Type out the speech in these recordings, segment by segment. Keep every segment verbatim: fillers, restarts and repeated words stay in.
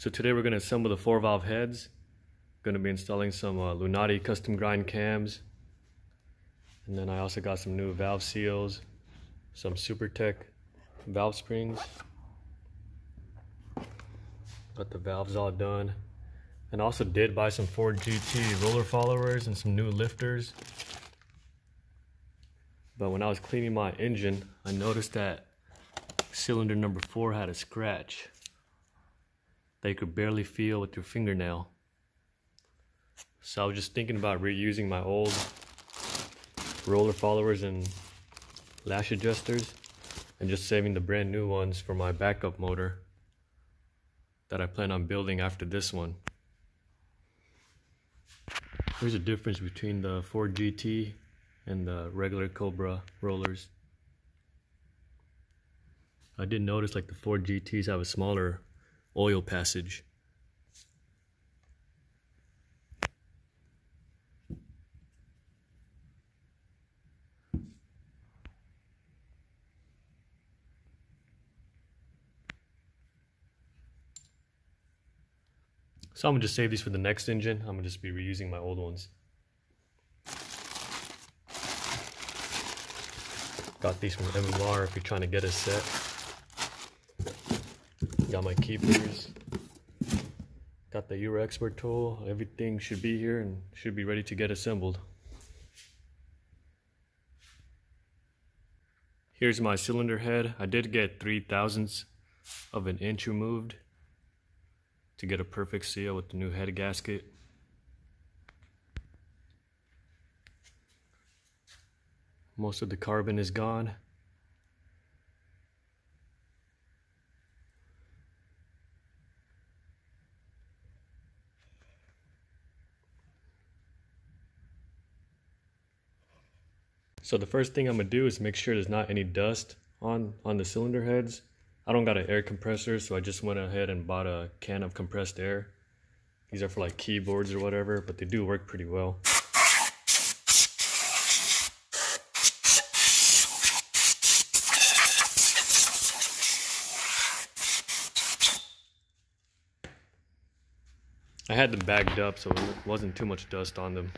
So today we're going to assemble the four valve heads. Going to be installing some uh, Lunati custom grind cams, and then I also got some new valve seals, some Supertech valve springs. Got the valves all done, and also did buy some Ford G T roller followers and some new lifters. But when I was cleaning my engine, I noticed that cylinder number four had a scratch that you could barely feel with your fingernail. So I was just thinking about reusing my old roller followers and lash adjusters and just saving the brand new ones for my backup motor that I plan on building after this one. Here's the difference between the Ford G T and the regular Cobra rollers. I did notice like the Ford G Ts have a smaller oil passage. So I'm gonna just save these for the next engine. I'm gonna just be reusing my old ones. Got these from M M R if you're trying to get a set. Got my keepers. Got the Euro Expert tool. Everything should be here and should be ready to get assembled. Here's my cylinder head. I did get three thousandths of an inch removed to get a perfect seal with the new head gasket. Most of the carbon is gone. So the first thing I'm gonna do is make sure there's not any dust on, on the cylinder heads. I don't got an air compressor, so I just went ahead and bought a can of compressed air. These are for like keyboards or whatever, but they do work pretty well. I had them bagged up, so it wasn't too much dust on them.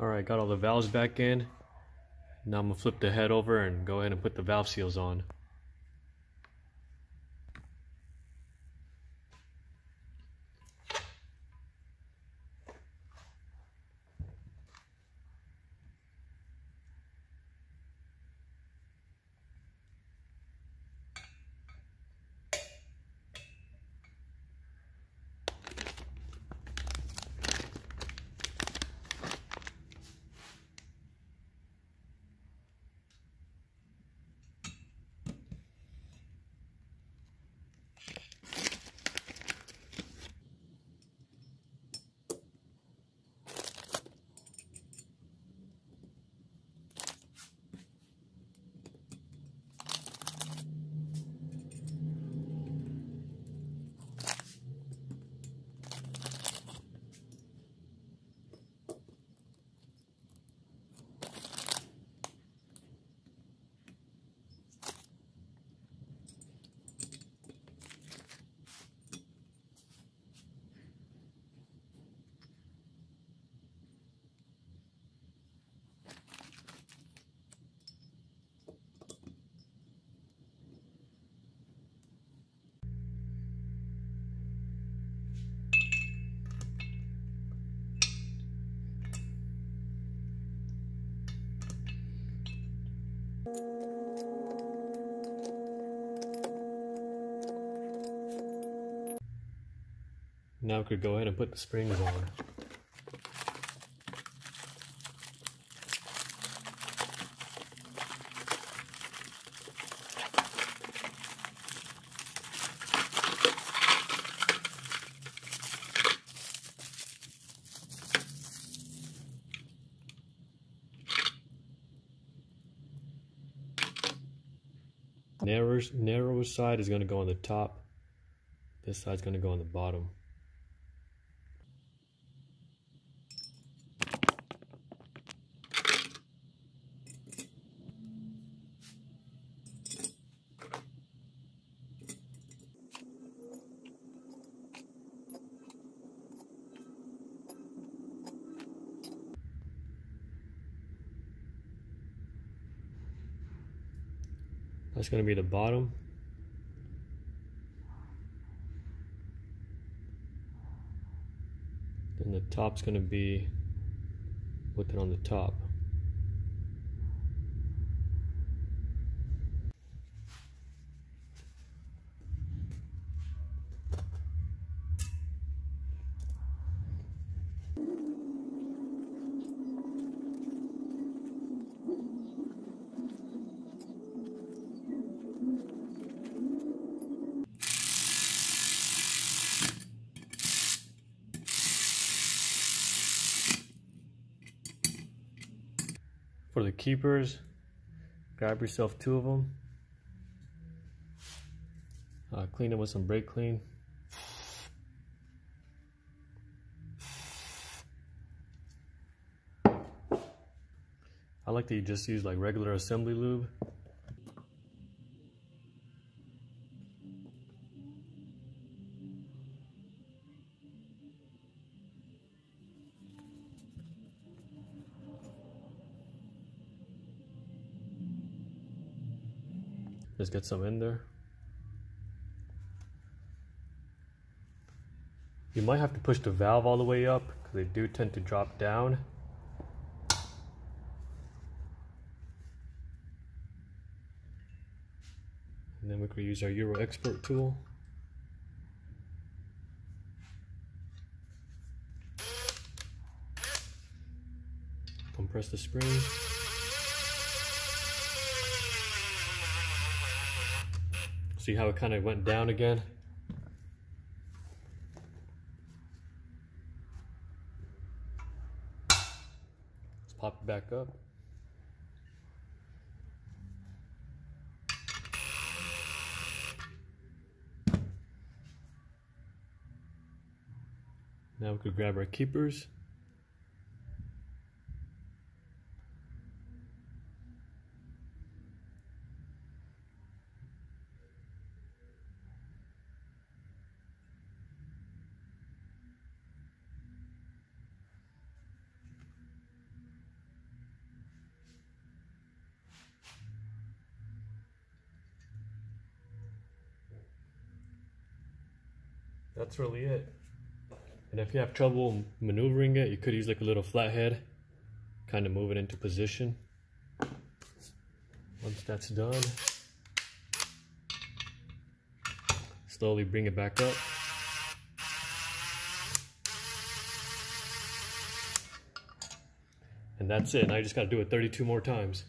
Alright, got all the valves back in. Now I'm gonna flip the head over and go ahead and put the valve seals on. Now we could go ahead and put the springs on. Narrowest, narrowest side is going to go on the top. This side's going to go on the bottom. That's going to be the bottom. Then the top's going to be with it on the top. For the keepers, grab yourself two of them, uh, clean them with some brake clean, I like to just use like regular assembly lube. Let's get some in there. You might have to push the valve all the way up because they do tend to drop down. And then we could use our Euro Expert tool. Compress the spring. See how it kind of went down again? Let's pop it back up. Now we could grab our keepers. That's really it. And if you have trouble maneuvering it, you could use like a little flathead, kind of move it into position. Once that's done, slowly bring it back up. And that's it. Now you just got to do it thirty-two more times.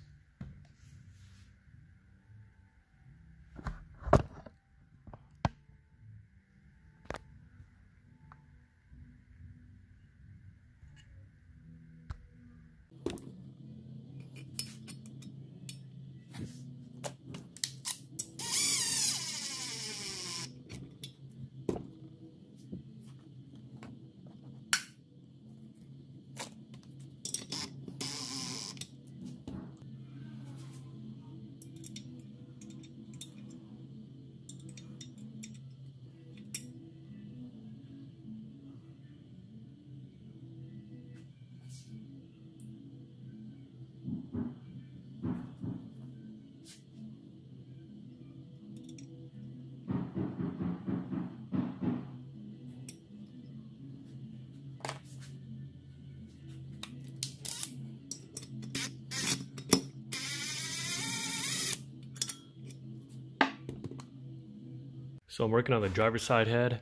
So I'm working on the driver's side head.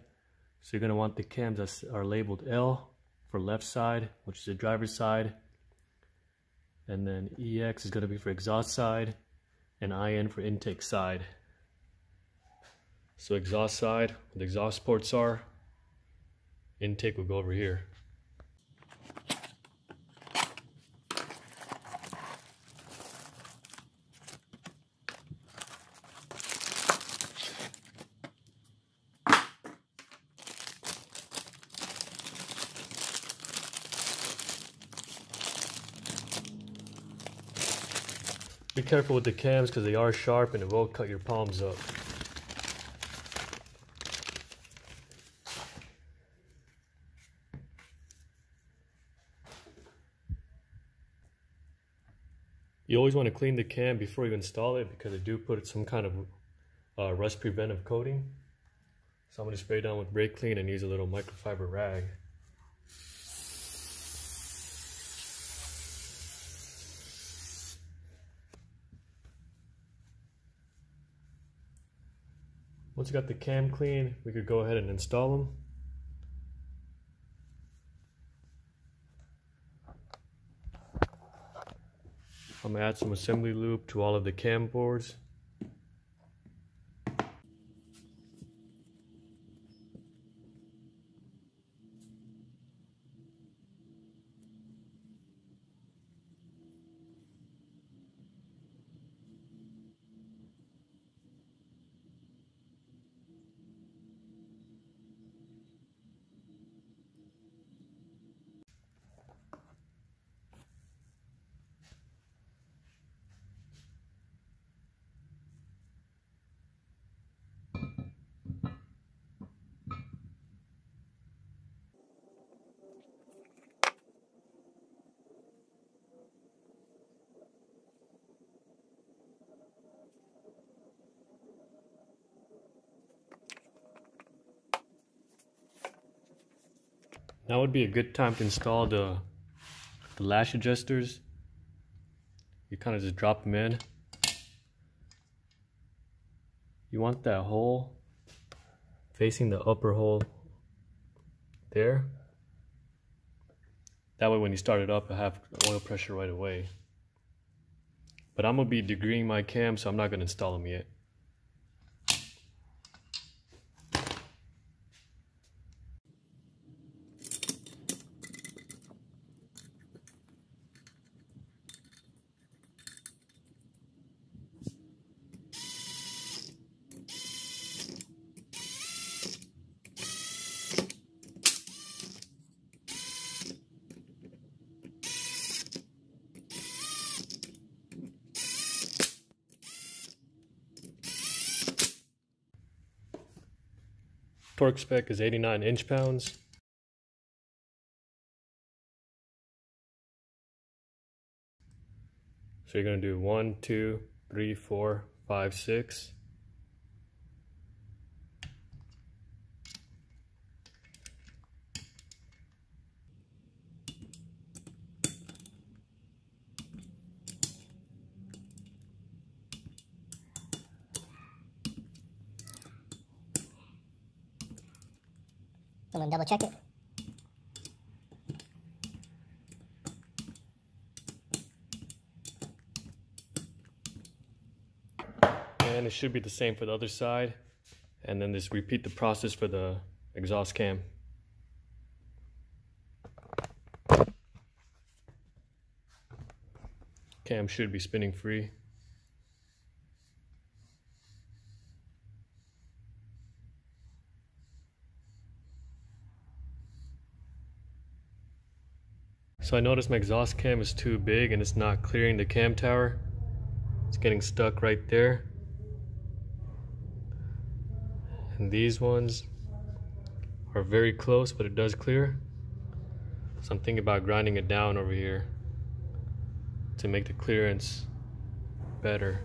So you're going to want the cams that are labeled L for left side, which is the driver's side. And then E X is going to be for exhaust side, and I N for intake side. So exhaust side, where the exhaust ports are, intake will go over here. Be careful with the cams because they are sharp and it will cut your palms up. You always want to clean the cam before you install it because they do put some kind of uh, rust preventive coating. So I'm going to spray down with brake clean and use a little microfiber rag. Once you got the cam clean, we could go ahead and install them. I'm gonna add some assembly lube to all of the cam boards. Now would be a good time to install the, the lash adjusters. You kind of just drop them in. You want that hole facing the upper hole there. That way when you start it up, I have oil pressure right away. But I'm going to be degreasing my cam, so I'm not going to install them yet. Torque spec is eighty-nine inch-pounds. So you're going to do one, two, three, four, five, six. I'm gonna double check it. And it should be the same for the other side. And then just repeat the process for the exhaust cam. Cam should be spinning free. So I noticed my exhaust cam is too big and it's not clearing the cam tower. It's getting stuck right there. And these ones are very close, but it does clear. So I'm thinking about grinding it down over here to make the clearance better.